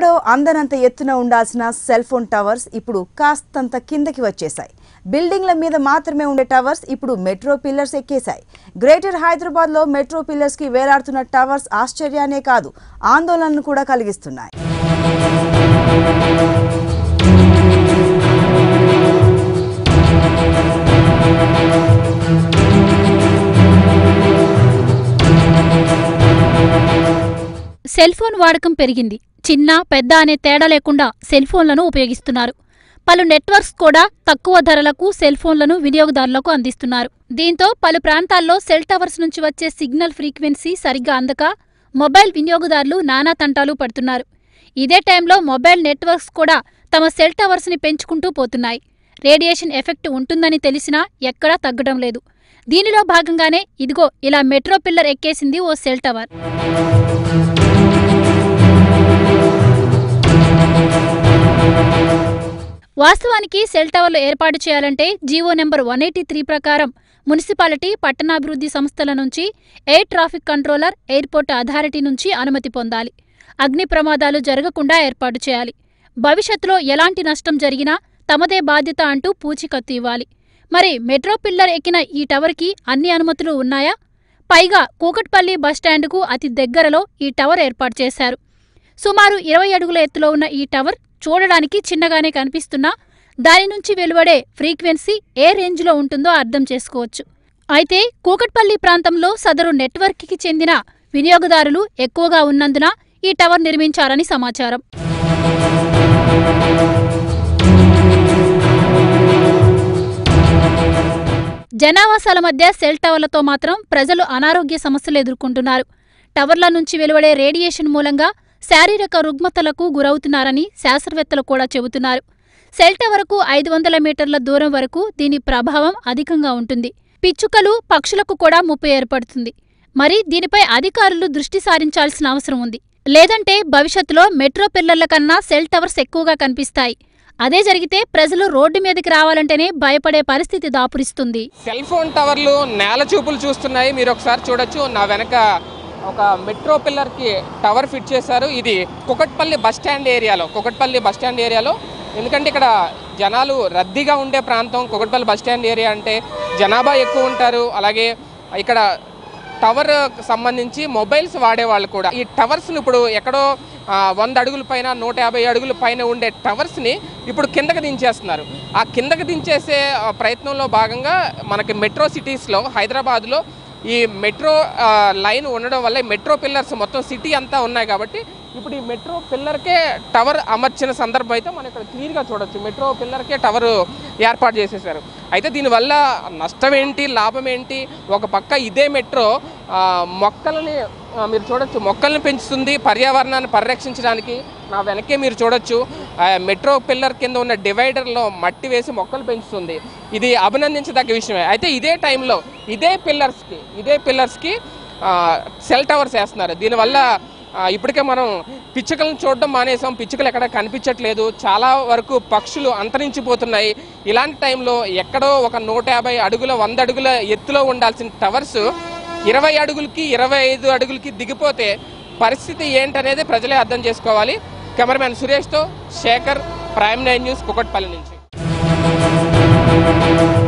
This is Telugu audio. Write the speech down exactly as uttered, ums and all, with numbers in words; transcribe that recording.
ఎక్కడో అందనంత ఎత్తున ఉండాల్సిన సెల్ ఫోన్ టవర్స్ ఇప్పుడు కాస్తంత కిందకి వచ్చేసాయి. బిల్డింగ్ల మీద మాత్రమే ఉండే టవర్స్ ఇప్పుడు మెట్రో పిల్లర్స్ ఎక్కేసాయి. గ్రేటర్ హైదరాబాద్ లో మెట్రో పిల్లర్స్ కి వేలాడుతున్న టవర్స్ ఆశ్చర్యానే కాదు, ఆందోళనను కూడా కలిగిస్తున్నాయి. సెల్ ఫోన్ వాడకం పెరిగింది. చిన్న పెద్ద అనే తేడా లేకుండా సెల్ ఫోన్లను ఉపయోగిస్తున్నారు. పలు నెట్వర్క్స్ కూడా తక్కువ ధరలకు సెల్ ఫోన్లను వినియోగదారులకు అందిస్తున్నారు. దీంతో పలు ప్రాంతాల్లో సెల్ టవర్స్ నుంచి వచ్చే సిగ్నల్ ఫ్రీక్వెన్సీ సరిగ్గా అందక మొబైల్ వినియోగదారులు నానా తంటాలు పడుతున్నారు. ఇదే టైంలో మొబైల్ నెట్వర్క్స్ కూడా తమ సెల్ టవర్స్ని పెంచుకుంటూ పోతున్నాయి. రేడియేషన్ ఎఫెక్ట్ ఉంటుందని తెలిసినా ఎక్కడా తగ్గడం లేదు. దీనిలో భాగంగానే ఇదిగో ఇలా మెట్రో పిల్లర్ ఎక్కేసింది ఓ సెల్ టవర్. వాస్తవానికి సెల్ టవర్లు ఏర్పాటు చేయాలంటే GO number one eighty three ప్రకారం మున్సిపాలిటీ, పట్టణాభివృద్ధి సంస్థల నుంచి, air traffic controller, airport authority నుంచి అనుమతి పొందాలి. అగ్ని ప్రమాదాలు జరగకుండా ఏర్పాటు చేయాలి. భవిష్యత్తులో ఎలాంటి నష్టం జరిగినా తమదే బాధ్యత అంటూ పూచీకత్తు ఇవ్వాలి. మరి మెట్రో పిల్లర్ ఎక్కిన ఈ టవర్కి అన్ని అనుమతులు ఉన్నాయా? పైగా కూకట్పల్లి బస్టాండుకు అతి దగ్గరలో ఈ టవర్ ఏర్పాటు చేశారు. సుమారు ఇరవై అడుగుల ఎత్తులో ఉన్న ఈ టవర్ చూడడానికి చిన్నగానే కనిపిస్తున్నా దాని నుంచి వెలువడే ఫ్రీక్వెన్సీ ఏ రేంజ్లో ఉంటుందో అర్థం చేసుకోవచ్చు. అయితే కూకట్పల్లి ప్రాంతంలో సదరు నెట్వర్క్కి చెందిన వినియోగదారులు ఎక్కువగా ఉన్నందున ఈ టవర్ నిర్మించారని సమాచారం. జనావాసాల మధ్య సెల్ టవర్లతో మాత్రం ప్రజలు అనారోగ్య సమస్యలు ఎదుర్కొంటున్నారు. టవర్ల నుంచి వెలువడే రేడియేషన్ మూలంగా శారీరక రుగ్మతలకు గురవుతున్నారని శాస్త్రవేత్తలు కూడా చెబుతున్నారు. సెల్ టవర్కు ఐదు వందల మీటర్ల దూరం వరకు దీని ప్రభావం అధికంగా ఉంటుంది. పిచ్చుకలు, పక్షులకు కూడా ముప్పు ఏర్పడుతుంది. మరి దీనిపై అధికారులు దృష్టి సారించాల్సిన అవసరం ఉంది. లేదంటే భవిష్యత్తులో మెట్రో పిల్లర్ల కన్నా సెల్ టవర్స్ ఎక్కువగా కనిపిస్తాయి. అదే జరిగితే ప్రజలు రోడ్డు మీదకి రావాలంటేనే భయపడే పరిస్థితి దాపురిస్తుంది. సెల్ ఫోన్ టవర్లు నేల చూపులు చూస్తున్నాయి. మీరు ఒకసారి చూడొచ్చు, నా వెనక ఒక మెట్రో పిల్లర్కి టవర్ ఫిట్ చేశారు. ఇది కుకట్పల్లి బస్టాండ్ ఏరియాలో కుకట్పల్లి బస్టాండ్ ఏరియాలో ఎందుకంటే ఇక్కడ జనాలు రద్దీగా ఉండే ప్రాంతం. కుకట్పల్లి బస్టాండ్ ఏరియా అంటే జనాభా ఎక్కువ ఉంటారు. అలాగే ఇక్కడ టవర్ సంబంధించి మొబైల్స్ వాడేవాళ్ళు కూడా ఈ టవర్స్ని ఇప్పుడు ఎక్కడో వంద అడుగుల పైన నూట యాభై అడుగుల పైన ఉండే టవర్స్ని ఇప్పుడు కిందకి దించేస్తున్నారు. ఆ కిందకి దించేసే ప్రయత్నంలో భాగంగా మనకి మెట్రో సిటీస్లో హైదరాబాద్లో ఈ మెట్రో లైన్ ఉండడం వల్ల మెట్రో పిల్లర్స్ మొత్తం సిటీ అంతా ఉన్నాయి కాబట్టి ఇప్పుడు ఈ మెట్రో పిల్లర్కే టవర్ అమర్చిన సందర్భం అయితే మనం ఇక్కడ క్లియర్గా చూడొచ్చు. మెట్రో పిల్లర్కే టవర్ ఏర్పాటు చేసేసారు. అయితే దీనివల్ల నష్టం ఏంటి, లాభం ఏంటి? ఒక పక్క ఇదే మెట్రో మొక్కలని మీరు చూడొచ్చు, మొక్కల్ని పెంచుతుంది. పర్యావరణాన్ని పరిరక్షించడానికి నా వెనకే మీరు చూడొచ్చు, మెట్రో పిల్లర్ కింద ఉన్న డివైడర్లో మట్టి వేసి మొక్కలు పెంచుతుంది. ఇది అభినందించదగ్గ విషయమే. అయితే ఇదే టైంలో ఇదే పిల్లర్స్కి ఇదే పిల్లర్స్కి సెల్ టవర్స్ వేస్తున్నారు. దీనివల్ల ఇప్పటికే మనం పిచ్చుకలను చూడడం మానేసాం. పిచ్చుకలు ఎక్కడ కనిపించట్లేదు. చాలా వరకు పక్షులు అంతరించిపోతున్నాయి. ఇలాంటి టైంలో ఎక్కడో ఒక నూట యాభై అడుగుల వంద అడుగుల ఎత్తులో ఉండాల్సిన టవర్స్ ఇరవై అడుగులకి ఇరవై ఐదు అడుగులకి దిగిపోతే పరిస్థితి ఏంటనేది ప్రజలే అర్థం చేసుకోవాలి. కెమెరామెన్ సురేష్తో Shekhar, Prime Nine News, Kukatpally నుంచి.